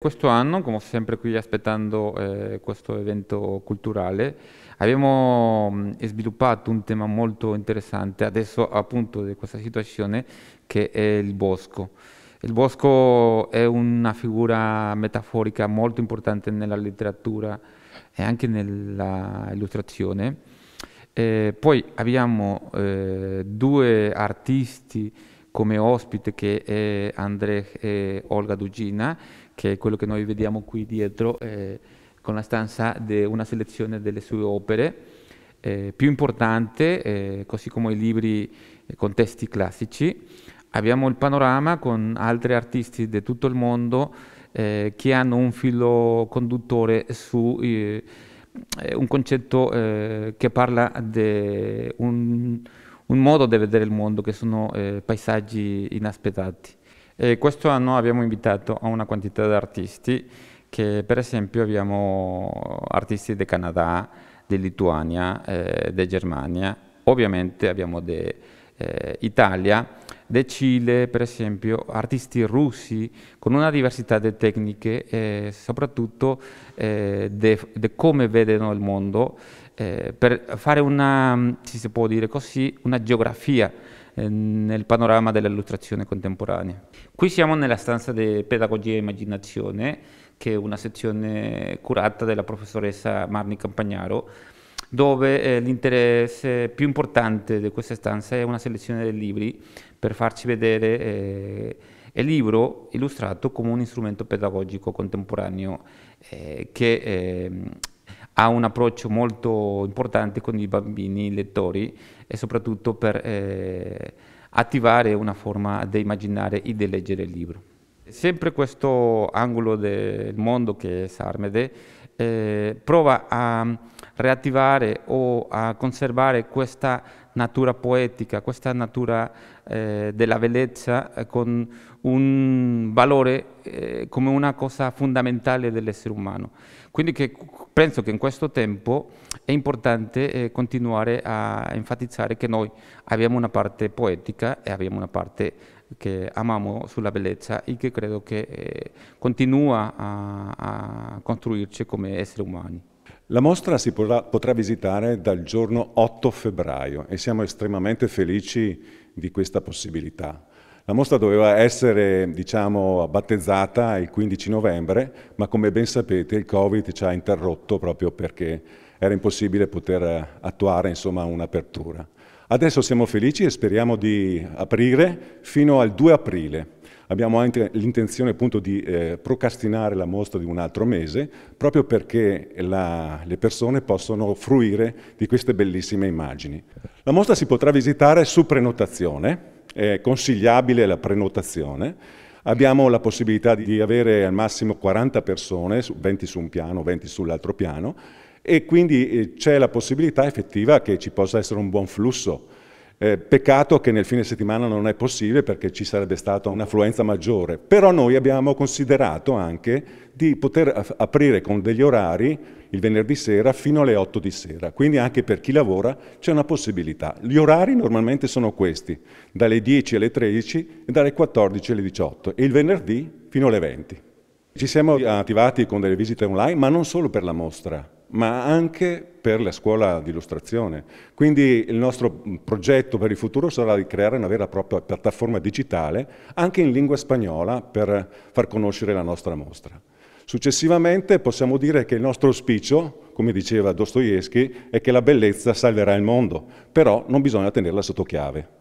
Questo anno, come sempre qui aspettando questo evento culturale, abbiamo sviluppato un tema molto interessante, adesso appunto di questa situazione, che è il bosco. Il bosco è una figura metaforica molto importante nella letteratura e anche nella illustrazione. Poi abbiamo due artisti come ospite, che è Andrej e Olga Dugin, che è quello che noi vediamo qui dietro, con la stanza di una selezione delle sue opere, più importante, così come i libri con testi classici. Abbiamo il panorama con altri artisti di tutto il mondo che hanno un filo conduttore su un concetto che parla di un modo di vedere il mondo, che sono paesaggi inaspettati. Questo anno abbiamo invitato a una quantità di artisti, che per esempio abbiamo artisti del Canada, di Lituania, di Germania, ovviamente abbiamo dell'Italia, del Cile, per esempio, artisti russi, con una diversità di tecniche e soprattutto di come vedono il mondo, per fare una, si può dire così, una geografia nel panorama dell'illustrazione contemporanea. Qui siamo nella stanza di Pedagogia e Immaginazione, che è una sezione curata dalla professoressa Marni Campagnaro, dove l'interesse più importante di questa stanza è una selezione dei libri per farci vedere il libro illustrato come un strumento pedagogico contemporaneo che ha un approccio molto importante con i bambini lettori e soprattutto per attivare una forma di immaginare e di leggere il libro. Sempre questo angolo del mondo, che è Sarmede, prova a riattivare o a conservare questa natura poetica, questa natura della bellezza con un valore come una cosa fondamentale dell'essere umano. Quindi penso che in questo tempo è importante continuare a enfatizzare che noi abbiamo una parte poetica e abbiamo una parte che amiamo sulla bellezza e che credo che continua a costruirci come esseri umani. La mostra si potrà visitare dal giorno 8 febbraio e siamo estremamente felici di questa possibilità. La mostra doveva essere, diciamo, battezzata il 15 novembre, ma come ben sapete il Covid ci ha interrotto proprio perché era impossibile poter attuare, insomma, un'apertura. Adesso siamo felici e speriamo di aprire fino al 2 aprile. Abbiamo anche l'intenzione appunto di procrastinare la mostra di un altro mese, proprio perché le persone possono fruire di queste bellissime immagini. La mostra si potrà visitare su prenotazione, è consigliabile la prenotazione. Abbiamo la possibilità di avere al massimo 40 persone, 20 su un piano, 20 sull'altro piano, e quindi c'è la possibilità effettiva che ci possa essere un buon flusso. Peccato che nel fine settimana non è possibile perché ci sarebbe stata un'affluenza maggiore, però noi abbiamo considerato anche di poter aprire con degli orari il venerdì sera fino alle 8 di sera, quindi anche per chi lavora c'è una possibilità. Gli orari normalmente sono questi, dalle 10 alle 13 e dalle 14 alle 18 e il venerdì fino alle 20. Ci siamo attivati con delle visite online, ma non solo per la mostra, ma anche per la scuola di illustrazione. Quindi il nostro progetto per il futuro sarà di creare una vera e propria piattaforma digitale, anche in lingua spagnola, per far conoscere la nostra mostra. Successivamente possiamo dire che il nostro auspicio, come diceva Dostoevskij, è che la bellezza salverà il mondo, però non bisogna tenerla sotto chiave.